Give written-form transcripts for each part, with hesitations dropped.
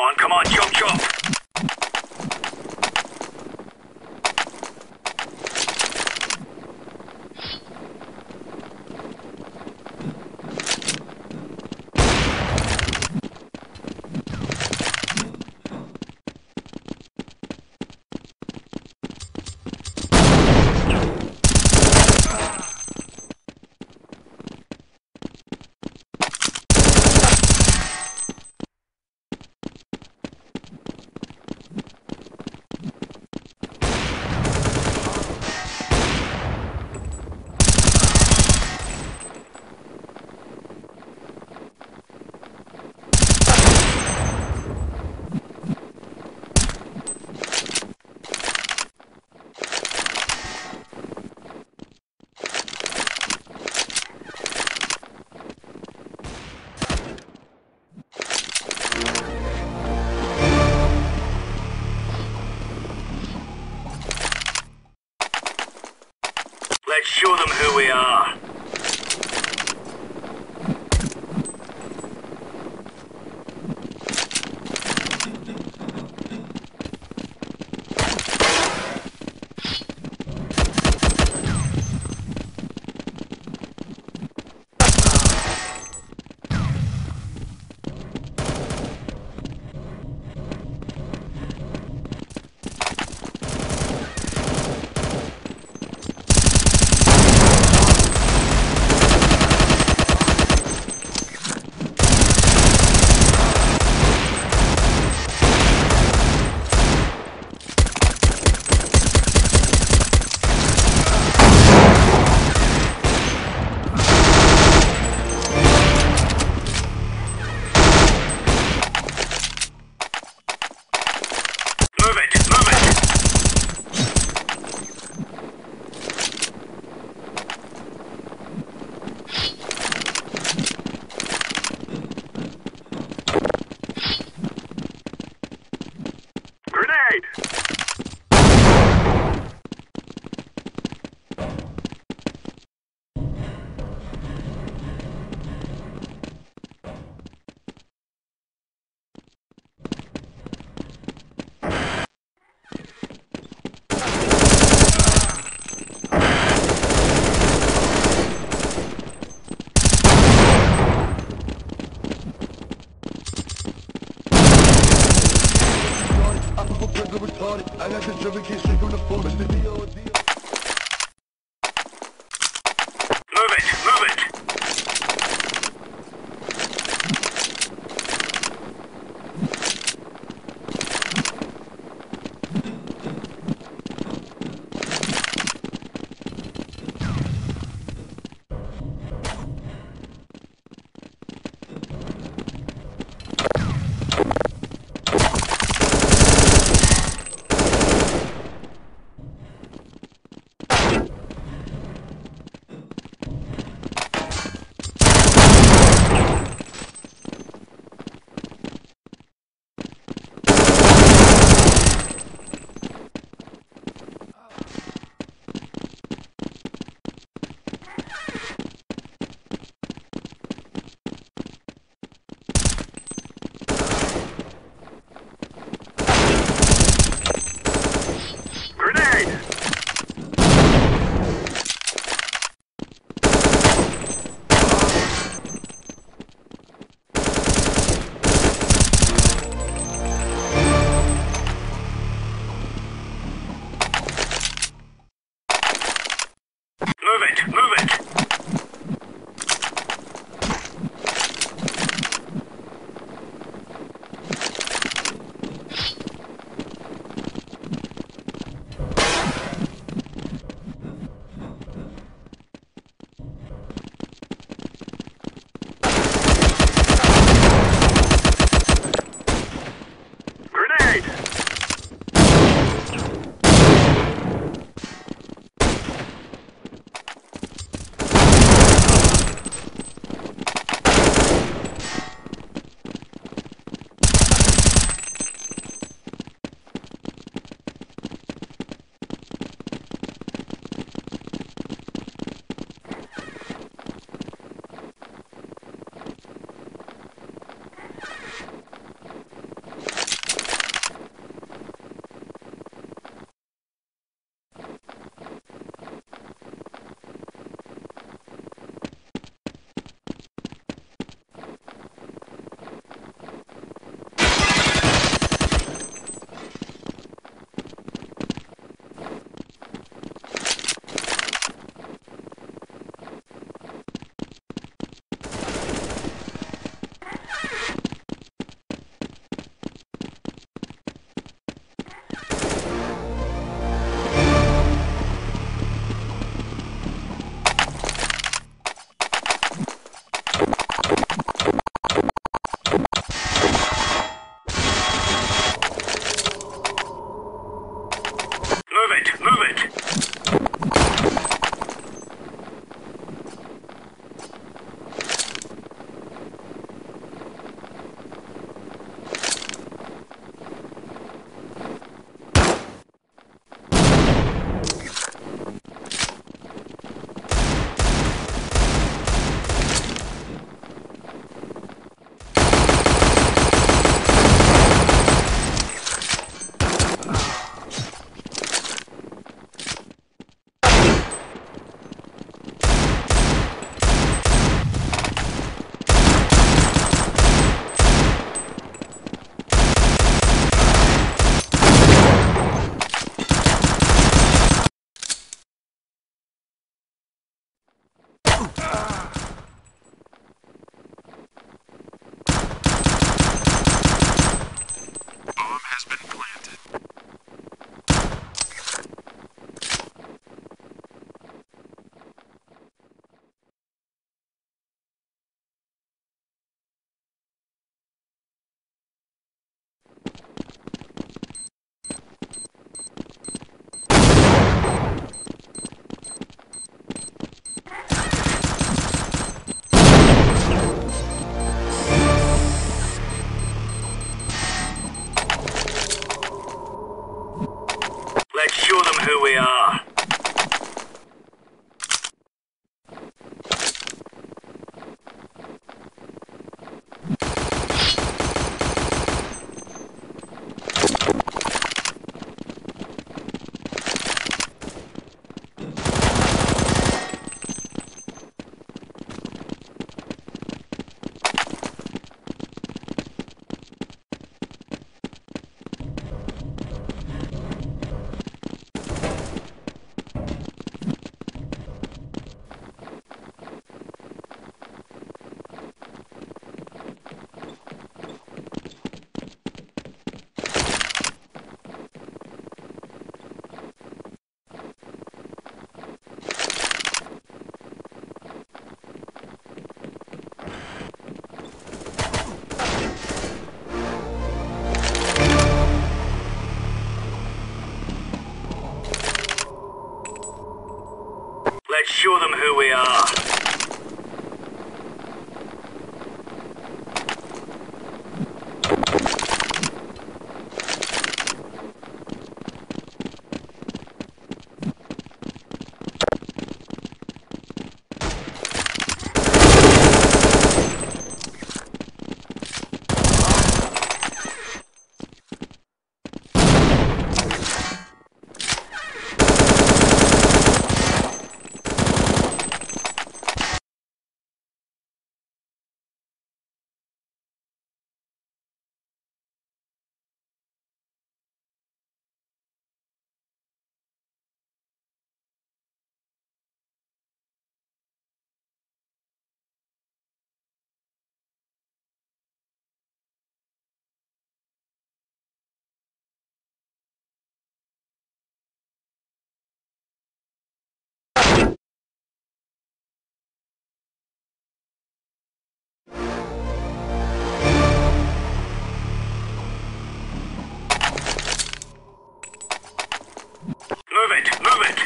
on, come on, jump, jump. Let's show them who we are. who we are. Let's show them who we are. Move it! Move it!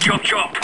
Chop, chop!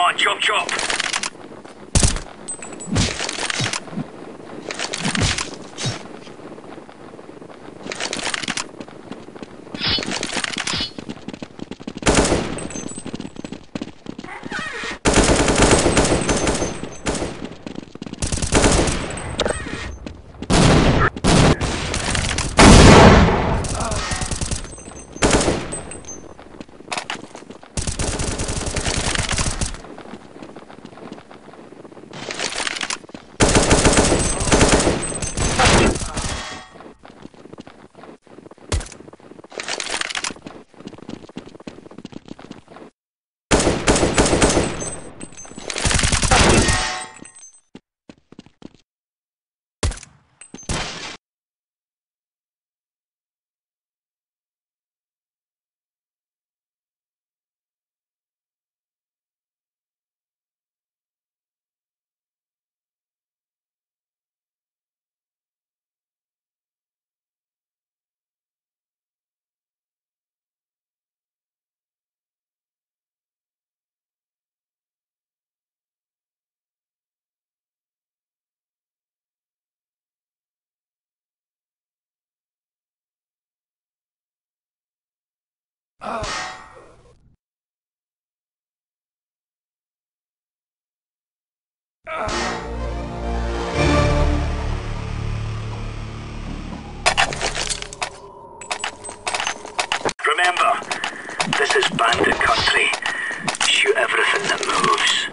Come on, chop, chop. Remember, this is bandit country. Shoot everything that moves.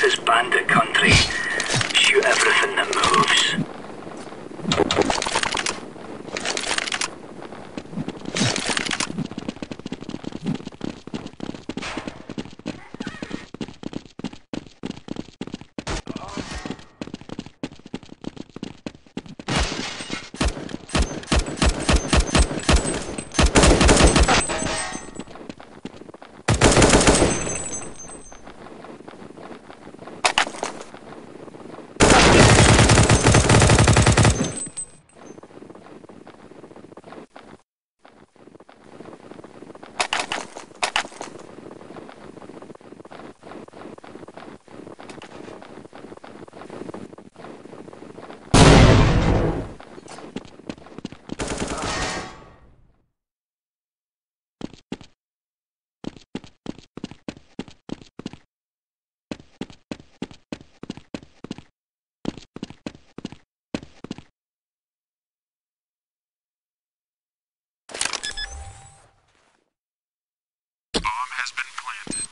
This is bandit country. Shoot everything that moves. Has been planted.